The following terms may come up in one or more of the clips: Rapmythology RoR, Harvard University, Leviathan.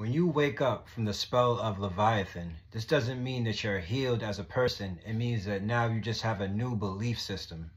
When you wake up from the spell of Leviathan, this doesn't mean that you're healed as a person. It means that now you just have a new belief system.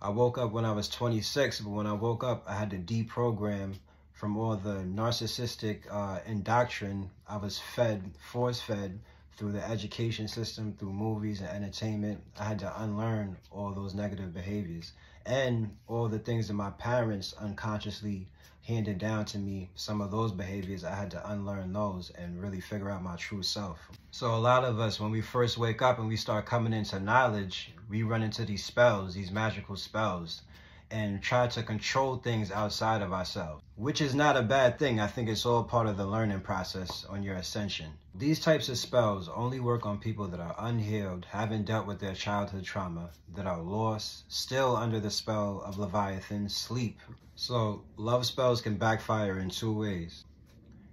I woke up when I was 26, but when I woke up, I had to deprogram from all the narcissistic indoctrination I was fed, force-fed, through the education system, through movies and entertainment. I had to unlearn all those negative behaviors and all the things that my parents unconsciously handed down to me. Some of those behaviors, I had to unlearn those and really figure out my true self. So a lot of us, when we first wake up and we start coming into knowledge, we run into these spells, these magical spells, and try to control things outside of ourselves, which is not a bad thing. I think it's all part of the learning process on your ascension. These types of spells only work on people that are unhealed, haven't dealt with their childhood trauma, that are lost, still under the spell of Leviathan, sleep. So love spells can backfire in two ways.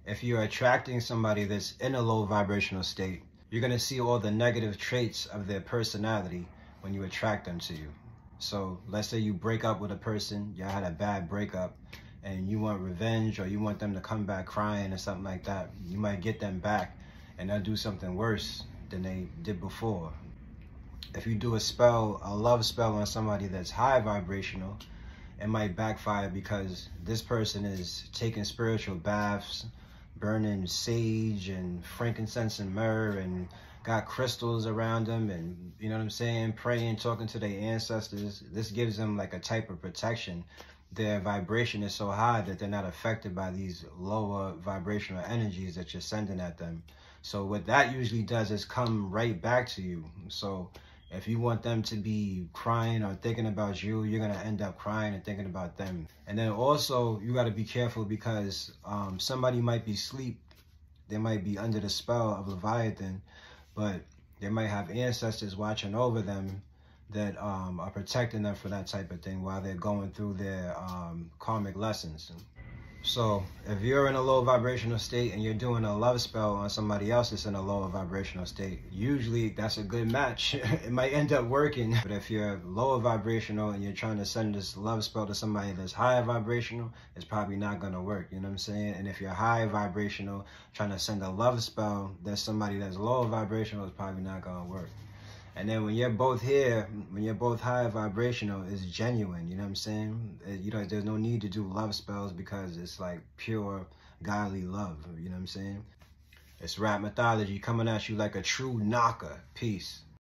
If you're attracting somebody that's in a low vibrational state, you're gonna see all the negative traits of their personality when you attract them to you. So let's say you break up with a person, y'all had a bad breakup, and you want revenge or you want them to come back crying or something like that. You might get them back and they'll do something worse than they did before. If you do a spell, a love spell on somebody that's high vibrational, it might backfire because this person is taking spiritual baths, burning sage and frankincense and myrrh, and got crystals around them, and you know what I'm saying, praying, talking to their ancestors. This gives them like a type of protection. Their vibration is so high that they're not affected by these lower vibrational energies that you're sending at them. So what that usually does is come right back to you. So if you want them to be crying or thinking about you, you're going to end up crying and thinking about them. And then also you got to be careful because somebody might be asleep. They might be under the spell of Leviathan, but they might have ancestors watching over them that are protecting them for that type of thing while they're going through their karmic lessons. So if you're in a low vibrational state and you're doing a love spell on somebody else that's in a lower vibrational state, usually that's a good match. It might end up working. But if you're lower vibrational and you're trying to send this love spell to somebody that's higher vibrational, it's probably not going to work. You know what I'm saying? And if you're high vibrational, trying to send a love spell that's somebody that's lower vibrational, it's probably not going to work. And then when you're both here, when you're both high vibrational, it's genuine, you know what I'm saying? You know, there's no need to do love spells because it's like pure godly love, you know what I'm saying? It's Rapmythology coming at you like a true knocker. Peace.